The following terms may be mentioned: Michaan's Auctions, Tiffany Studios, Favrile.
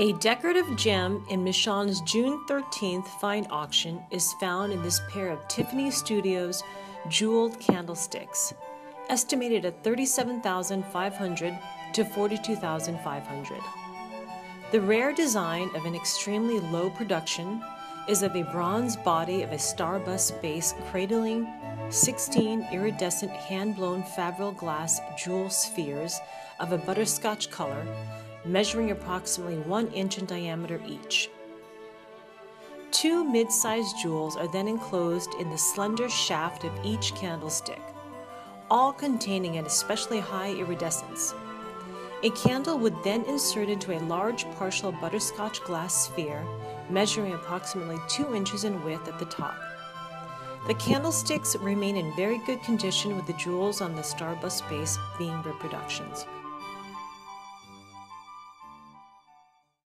A decorative gem in Michaan's June 13th find auction is found in this pair of Tiffany Studios jeweled candlesticks, estimated at $37,500 to $42,500. The rare design of an extremely low production is of a bronze body of a starburst base cradling 16 iridescent hand-blown Favrile glass jewel spheres of a butterscotch color, measuring approximately 1 inch in diameter each. Two mid-sized jewels are then enclosed in the slender shaft of each candlestick, all containing an especially high iridescence. A candle would then insert into a large partial butterscotch glass sphere, measuring approximately 2 inches in width at the top. The candlesticks remain in very good condition, with the jewels on the starburst base being reproductions.